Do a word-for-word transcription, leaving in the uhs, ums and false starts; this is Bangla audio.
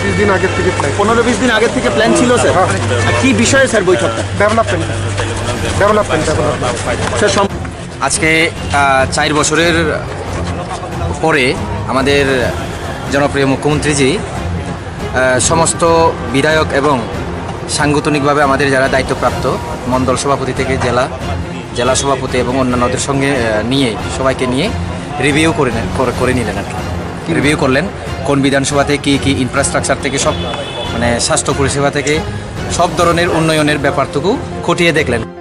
পনেরো বিশ দিন আগের থেকে প্ল্যান পনেরো বিশ দিন আগের থেকে প্ল্যান ছিল স্যার। কী বিষয়ে স্যার বৈঠকটা? Development development sir. আজকে চার বছরের পরে আমাদের জনপ্রিয় মুখ্যমন্ত্রীজি সমস্ত বিধায়ক এবং সাংগঠনিকভাবে আমাদের যারা দায়িত্বপ্রাপ্ত মণ্ডল সভাপতি থেকে জেলা জেলা সভাপতি এবং অন্যান্যদের সঙ্গে নিয়ে সবাইকে নিয়ে রিভিউ করে নেন করে নিলেন আর কি। রিভিউ করলেন কোন বিধানসভাতে কী কী ইনফ্রাস্ট্রাকচার থেকে সব মানে স্বাস্থ্য পরিষেবা থেকে সব ধরনের উন্নয়নের ব্যাপারটুকু খতিয়ে দেখলেন।